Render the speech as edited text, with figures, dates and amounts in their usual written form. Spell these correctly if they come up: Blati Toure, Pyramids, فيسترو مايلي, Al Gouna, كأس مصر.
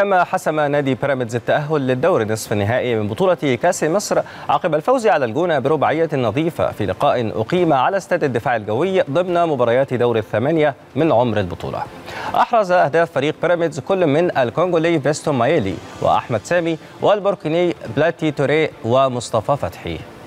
كما حسم نادي بيراميدز التأهل للدور نصف النهائي من بطولة كأس مصر عقب الفوز على الجونة برباعية نظيفة في لقاء أقيم على استاد الدفاع الجوي ضمن مباريات دور الثمانية من عمر البطولة. أحرز أهداف فريق بيراميدز كل من الكونغولي فيسترو مايلي وأحمد سامي والبوركيني بلاتي توري ومصطفى فتحي.